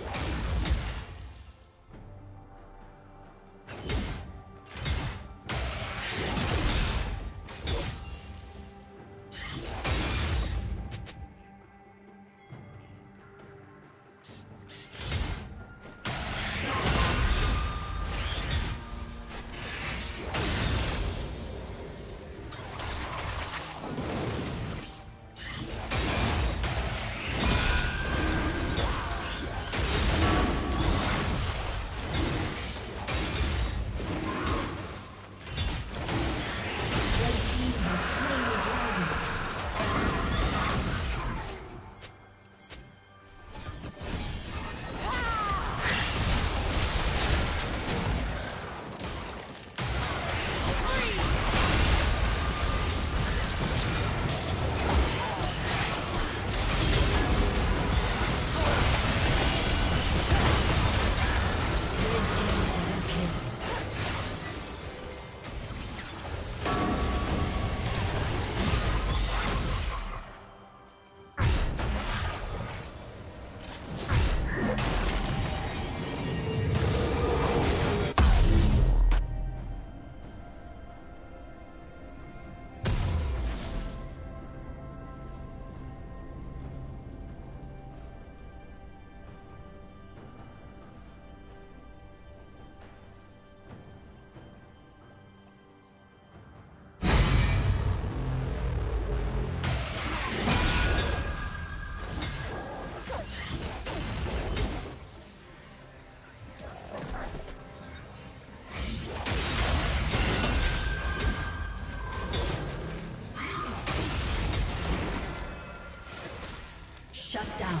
Yeah. Shut down.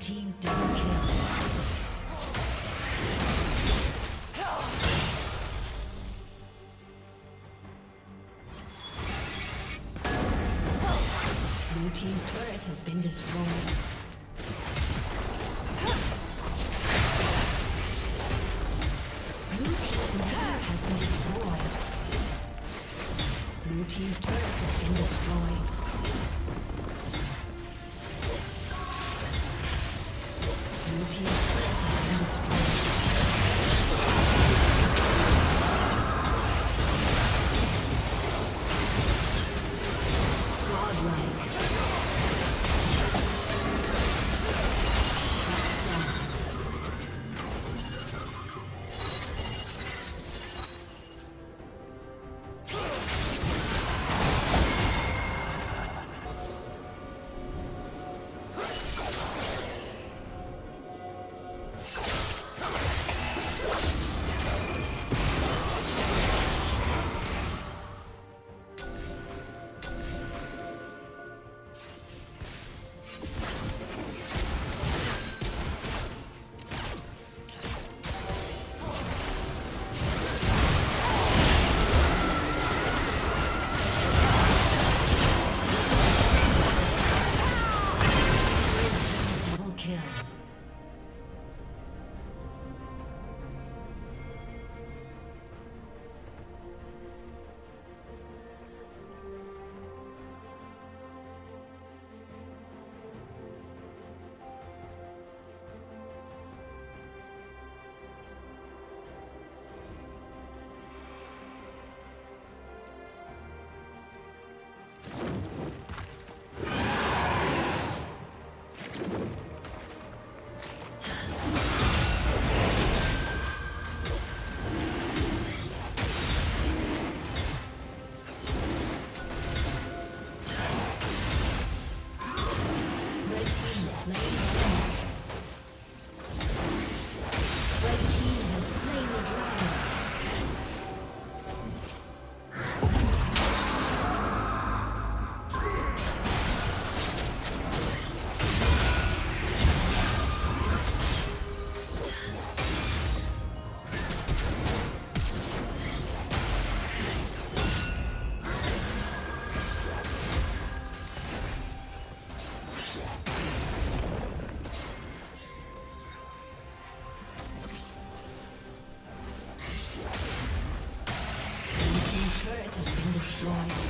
Team double kill. Blue team's turret has been destroyed. Destroyed.